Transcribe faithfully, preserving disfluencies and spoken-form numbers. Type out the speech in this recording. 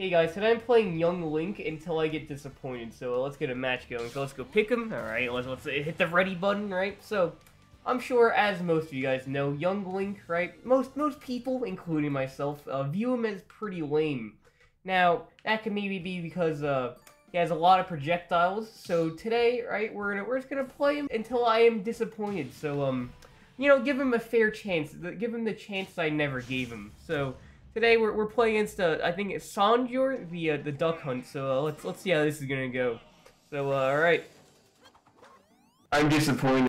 Hey guys, today I'm playing Young Link until I get disappointed, so let's get a match going. So let's go pick him, alright, let's, let's hit the ready button, right? So, I'm sure as most of you guys know, Young Link, right, most most people, including myself, uh, view him as pretty lame. Now, that could maybe be because uh, he has a lot of projectiles, so today, right, we're, gonna, we're just gonna play him until I am disappointed. So, um, you know, give him a fair chance, give him the chance I never gave him, so... Today we're, we're playing against, uh, I think it's Sandyor, the, uh, the Duck Hunt, so uh, let's, let's see how this is gonna go. So, uh, alright. I'm disappointed.